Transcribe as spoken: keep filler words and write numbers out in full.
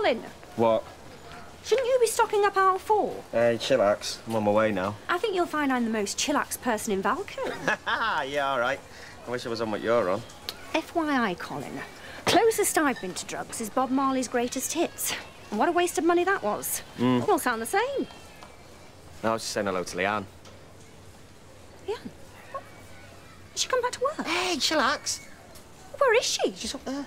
darling. What? Shouldn't you be stocking up aisle four? Hey, chillax. I'm on my way now. I think you'll find I'm the most chillax person in Valcom. Yeah, all right. I wish I was on what you're on. F Y I, Colin, closest I've been to drugs is Bob Marley's greatest hits. And what a waste of money that was. Mm. They all sound the same. No, I was just saying hello to Leanne. Leanne? What? Has she come back to work? Hey, chillax. Where is she? She's up there.